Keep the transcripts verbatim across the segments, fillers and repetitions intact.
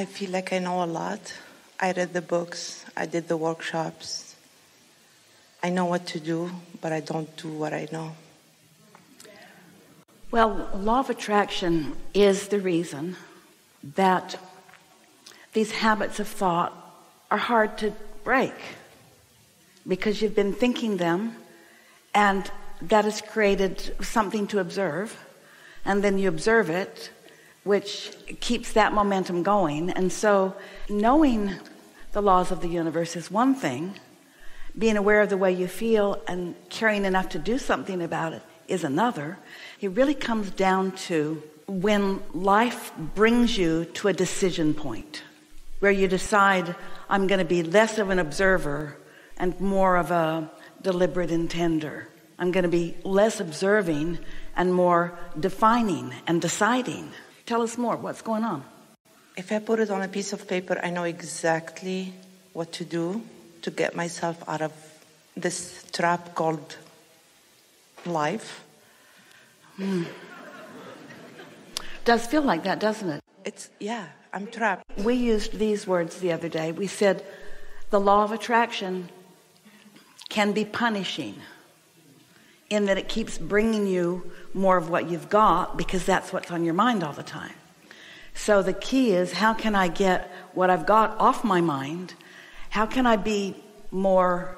I feel like I know a lot. I read the books, I did the workshops. I know what to do, but I don't do what I know. Well, Law of Attraction is the reason that these habits of thought are hard to break, because you've been thinking them, and that has created something to observe, and then you observe it, which keeps that momentum going. And so knowing the laws of the universe is one thing. Being aware of the way you feel and caring enough to do something about it is another. It really comes down to when life brings you to a decision point where you decide, I'm going to be less of an observer and more of a deliberate intender. I'm going to be less observing and more defining and deciding. Tell us more, what's going on? If I put it on a piece of paper, I know exactly what to do to get myself out of this trap called life. Mm. Does feel like that, doesn't it? It's, yeah, I'm trapped. We used these words the other day. We said, the law of attraction can be punishing in that it keeps bringing you more of what you've got, because that's what's on your mind all the time. So the key is, how can I get what I've got off my mind? How can I be more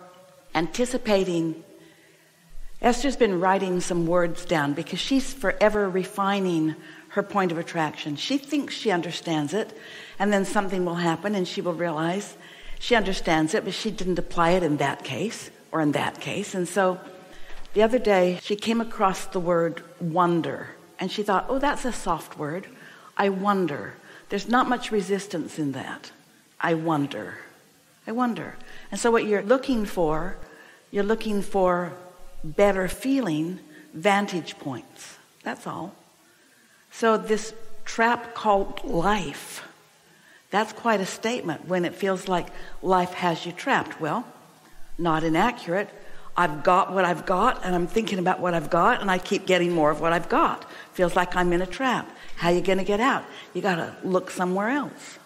anticipating? Esther's been writing some words down because she's forever refining her point of attraction. She thinks she understands it, and then something will happen and she will realize she understands it, but she didn't apply it in that case or in that case. And so the other day she came across the word wonder, and she thought, oh, that's a soft word. I wonder. There's not much resistance in that. I wonder. I wonder. And so what you're looking for, you're looking for better feeling vantage points. That's all. So this trap called life, that's quite a statement when it feels like life has you trapped. Well, not inaccurate. I've got what I've got, and I'm thinking about what I've got, and I keep getting more of what I've got. Feels like I'm in a trap. How are you going to get out? You got to look somewhere else.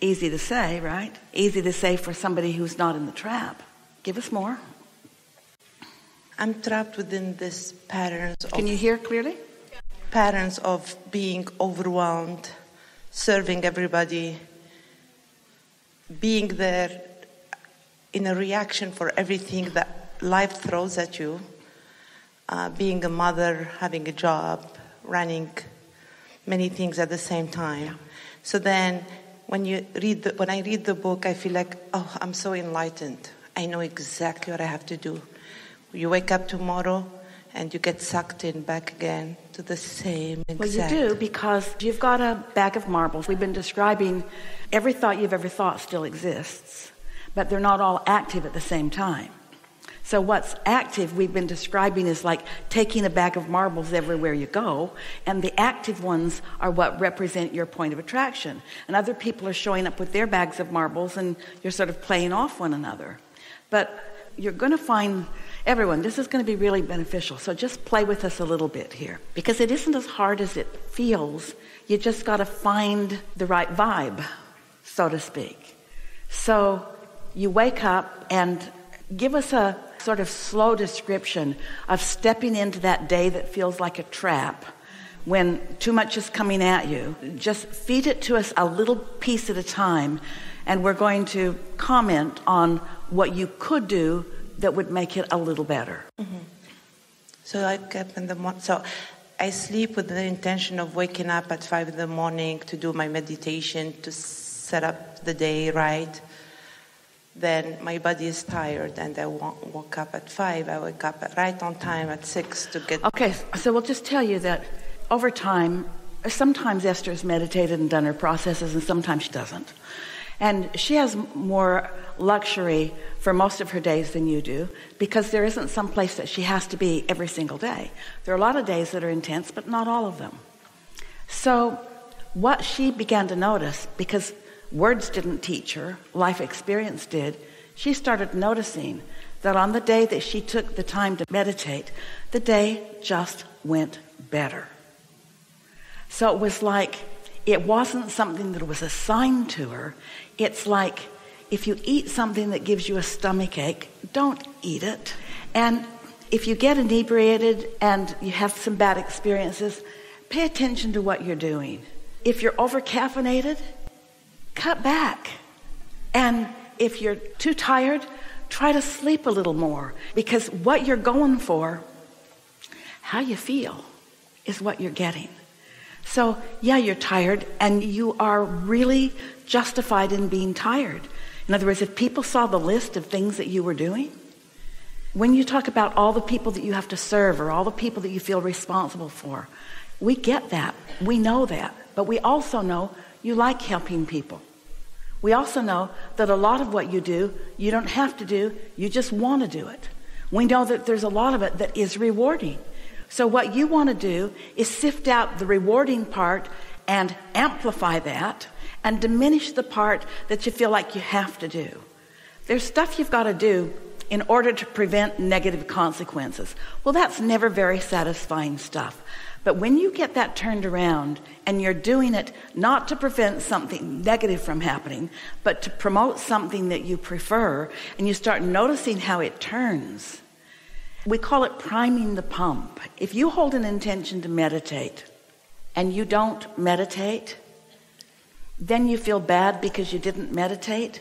Easy to say, right? Easy to say for somebody who's not in the trap. Give us more. I'm trapped within this patterns of... Can you hear clearly? Patterns of being overwhelmed, serving everybody, being there in a reaction for everything that life throws at you, uh, being a mother, having a job, running many things at the same time. Yeah. So then... When, you read the, when I read the book, I feel like, oh, I'm so enlightened. I know exactly what I have to do. You wake up tomorrow and you get sucked in back again to the same exact... Well, you do, because you've got a bag of marbles. We've been describing every thought you've ever thought still exists, but they're not all active at the same time. So what's active we've been describing is like taking a bag of marbles everywhere you go, and the active ones are what represent your point of attraction. And other people are showing up with their bags of marbles, and you're sort of playing off one another. But you're going to find, everyone, this is going to be really beneficial. So just play with us a little bit here, because it isn't as hard as it feels. You just got to find the right vibe, so to speak. So you wake up, and give us a sort of slow description of stepping into that day that feels like a trap, when too much is coming at you. Just feed it to us a little piece at a time, and we're going to comment on what you could do that would make it a little better. Mm-hmm. So I kept in the morning. So I sleep with the intention of waking up at five in the morning to do my meditation, to set up the day right. Then my body is tired, and I woke up at five. I wake up right on time at six to get... Okay, so we'll just tell you that over time, sometimes Esther's meditated and done her processes, and sometimes she doesn't. And she has more luxury for most of her days than you do, because there isn't some place that she has to be every single day. There are a lot of days that are intense, but not all of them. So what she began to notice, because... words didn't teach her, life experience did. She started noticing that on the day that she took the time to meditate, the day just went better. So it was like It wasn't something that was assigned to her. It's like if you eat something that gives you a stomach ache, don't eat it. And if you get inebriated and you have some bad experiences, pay attention to what you're doing. If you're over caffeinated, cut back. And if you're too tired, try to sleep a little more, because what you're going for, how you feel, is what you're getting. So yeah, you're tired, and you are really justified in being tired. In other words, if people saw the list of things that you were doing, when you talk about all the people that you have to serve or all the people that you feel responsible for, we get that. We know that. But we also know you like helping people. We also know that a lot of what you do, you don't have to do, you just want to do it. We know that there's a lot of it that is rewarding. So what you want to do is sift out the rewarding part and amplify that, and diminish the part that you feel like you have to do. There's stuff you've got to do in order to prevent negative consequences. Well, that's never very satisfying stuff. But when you get that turned around and you're doing it not to prevent something negative from happening, but to promote something that you prefer, and you start noticing how it turns, we call it priming the pump. If you hold an intention to meditate and you don't meditate, then you feel bad because you didn't meditate.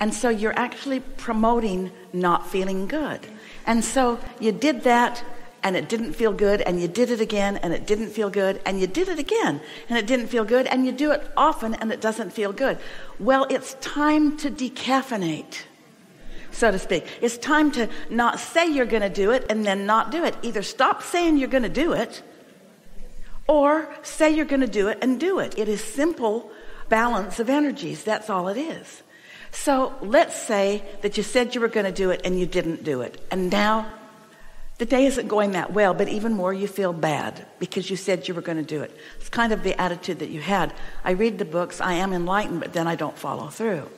And so you're actually promoting not feeling good. And so you did that, and it didn't feel good, and you did it again, and it didn't feel good, and you did it again, and it didn't feel good, and you do it often, and it doesn't feel good. Well, it's time to decaffeinate, so to speak. It's time to not say you're going to do it and then not do it. Either stop saying you're going to do it, or say you're going to do it and do it. It is simple balance of energies. That's all it is. So let's say that you said you were going to do it and you didn't do it, and now the day isn't going that well, but even more you feel bad because you said you were going to do it. It's kind of the attitude that you had. I read the books, I am enlightened, but then I don't follow through.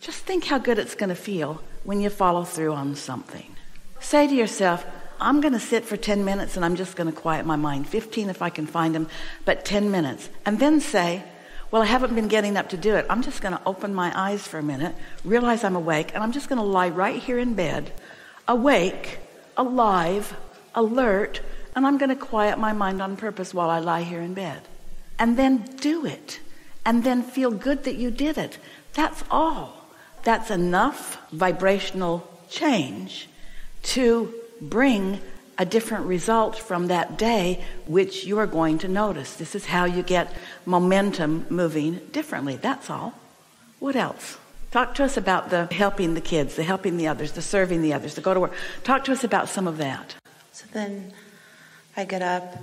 Just think how good it's going to feel when you follow through on something. Say to yourself, I'm going to sit for ten minutes and I'm just going to quiet my mind. fifteen if I can find them, but ten minutes. And then say, well, I haven't been getting up to do it. I'm just going to open my eyes for a minute, realize I'm awake, and I'm just going to lie right here in bed, awake, alive, alert, and I'm going to quiet my mind on purpose while I lie here in bed. And then do it. And then feel good that you did it. That's all. That's enough vibrational change to bring a different result from that day, which you are going to notice. This is how you get momentum moving differently. That's all. What else? Talk to us about the helping the kids, the helping the others, the serving the others, the go to work. Talk to us about some of that. So then I get up.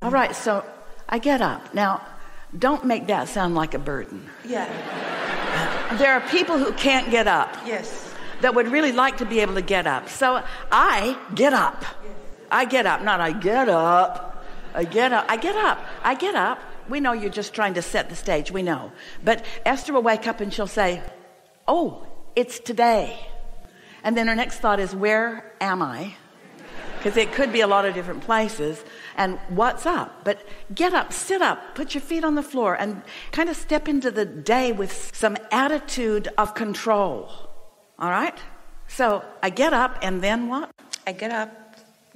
All right, so I get up. Now, don't make that sound like a burden. Yeah. There are people who can't get up. Yes. That would really like to be able to get up. So I get up. I get up. Not I get up. I get up. I get up. I get up. We know you're just trying to set the stage. We know. But Esther will wake up and she'll say, oh, it's today. And then her next thought is, where am I? Because it could be a lot of different places. And what's up? But get up, sit up, put your feet on the floor, and kind of step into the day with some attitude of control. All right? So I get up, and then what? I get up,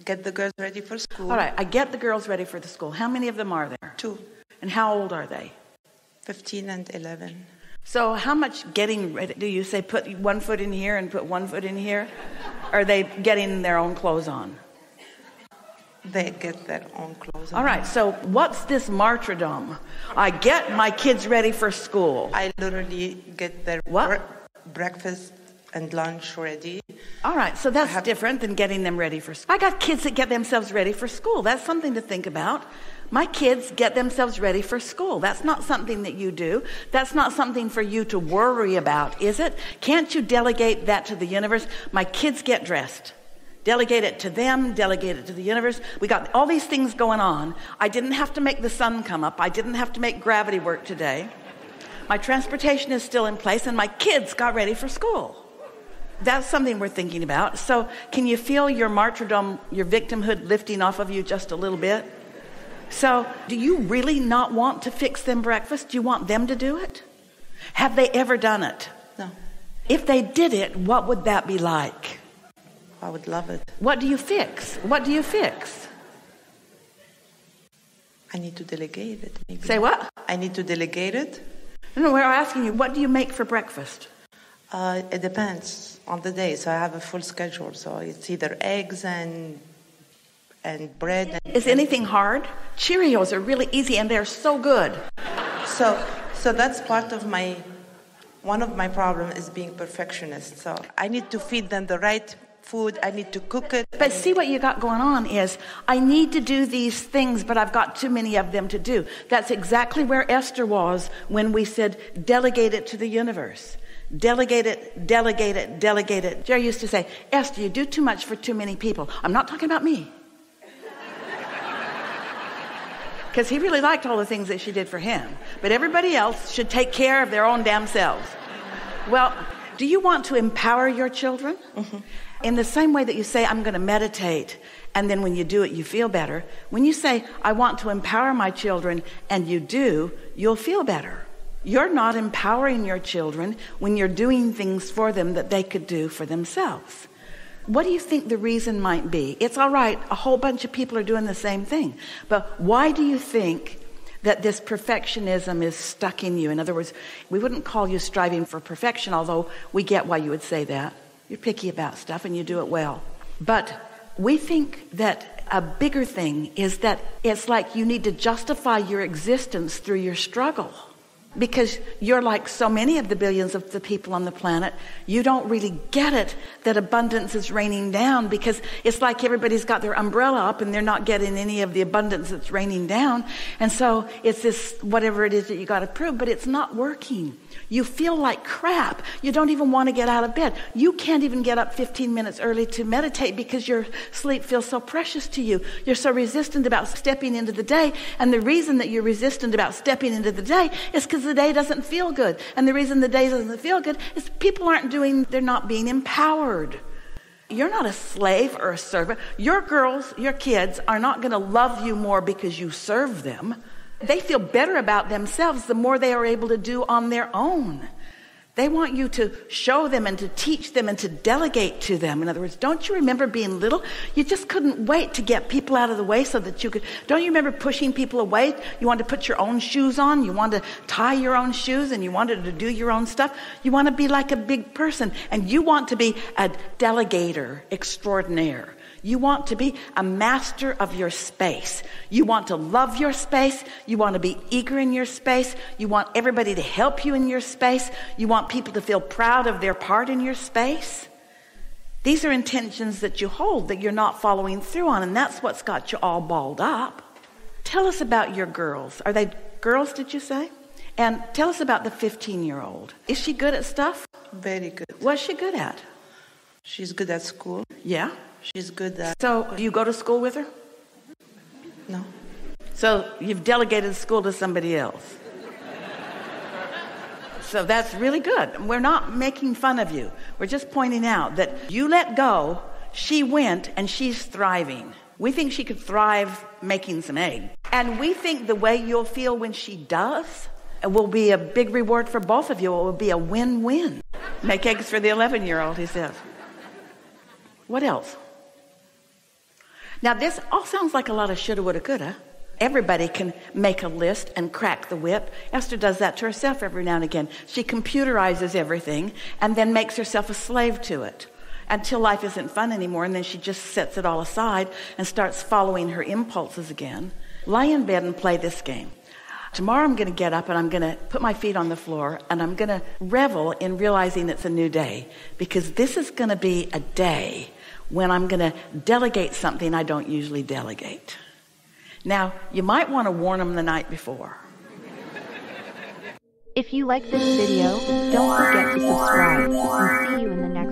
get the girls ready for school. All right, I get the girls ready for the school. How many of them are there? Two. And how old are they? fifteen and eleven. So how much getting ready? Do you say put one foot in here and put one foot in here? Are they getting their own clothes on? They get their own clothes on. All right, so what's this martyrdom? I get my kids ready for school. I literally get their what? breakfast and lunch ready. All right, so that's different than getting them ready for school. I got kids that get themselves ready for school. That's something to think about. My kids get themselves ready for school. That's not something that you do. That's not something for you to worry about, is it? Can't you delegate that to the universe? My kids get dressed. Delegate it to them, delegate it to the universe. We got all these things going on. I didn't have to make the sun come up. I didn't have to make gravity work today. My transportation is still in place, and my kids got ready for school. That's something we're thinking about. So can you feel your martyrdom, your victimhood lifting off of you just a little bit? So do you really not want to fix them breakfast? Do you want them to do it? Have they ever done it? No. If they did it, what would that be like? I would love it. What do you fix? What do you fix? I need to delegate it. Maybe. Say what? I need to delegate it. No, we're asking you, what do you make for breakfast? Uh, it depends on the day. So I have a full schedule. So it's either eggs and and bread. And Is anything hard? Cheerios are really easy and they're so good. So, so that's part of my, one of my problems is being perfectionist. So I need to feed them the right food. I need to cook it. But see what you got going on is, I need to do these things, but I've got too many of them to do. That's exactly where Esther was when we said, delegate it to the universe. Delegate it, delegate it, delegate it. Jerry used to say, Esther, you do too much for too many people. I'm not talking about me. Because he really liked all the things that she did for him. But everybody else should take care of their own damn selves. Well, do you want to empower your children? Mm-hmm. In the same way that you say, I'm going to meditate, and then when you do it, you feel better. When you say, I want to empower my children, and you do, you'll feel better. You're not empowering your children when you're doing things for them that they could do for themselves. What do you think the reason might be? It's all right, a whole bunch of people are doing the same thing. But why do you think that this perfectionism is stuck in you? In other words, we wouldn't call you striving for perfection, although we get why you would say that. You're picky about stuff and you do it well. But we think that a bigger thing is that it's like you need to justify your existence through your struggle. Because you're like so many of the billions of the people on the planet, you don't really get it that abundance is raining down, because it's like everybody's got their umbrella up and they're not getting any of the abundance that's raining down. And so it's this whatever it is that you got to prove, but it's not working. You feel like crap. You don't even want to get out of bed. You can't even get up fifteen minutes early to meditate because your sleep feels so precious to you. You're so resistant about stepping into the day. And the reason that you're resistant about stepping into the day is because the day doesn't feel good. And the reason the day doesn't feel good is people aren't doing, they're not being empowered. You're not a slave or a servant. Your girls, your kids are not going to love you more because you serve them. They feel better about themselves the more they are able to do on their own. They want you to show them and to teach them and to delegate to them. In other words, don't you remember being little? You just couldn't wait to get people out of the way so that you could. Don't you remember pushing people away? You wanted to put your own shoes on. You wanted to tie your own shoes and you wanted to do your own stuff. You want to be like a big person and you want to be a delegator extraordinaire. You want to be a master of your space. You want to love your space. You want to be eager in your space. You want everybody to help you in your space. You want people to feel proud of their part in your space. These are intentions that you hold that you're not following through on, and that's what's got you all balled up. Tell us about your girls. Are they girls, did you say? And tell us about the fifteen-year-old. Is she good at stuff? Very good. What's she good at? She's good at school. Yeah. She's good at... So, do you go to school with her? No. So, you've delegated school to somebody else. So, that's really good. We're not making fun of you. We're just pointing out that you let go, she went, and she's thriving. We think she could thrive making some egg. And we think the way you'll feel when she does will be a big reward for both of you. It will be a win-win. Make eggs for the eleven-year-old, he says. What else? Now, this all sounds like a lot of shoulda, woulda, coulda. Everybody can make a list and crack the whip. Esther does that to herself every now and again. She computerizes everything and then makes herself a slave to it until life isn't fun anymore, and then she just sets it all aside and starts following her impulses again. Lie in bed and play this game. Tomorrow I'm going to get up and I'm going to put my feet on the floor and I'm going to revel in realizing it's a new day, because this is going to be a day when I'm going to delegate something I don't usually delegate. Now, you might want to warn them the night before. If you like this video, don't forget to subscribe. We'll see you in the next video.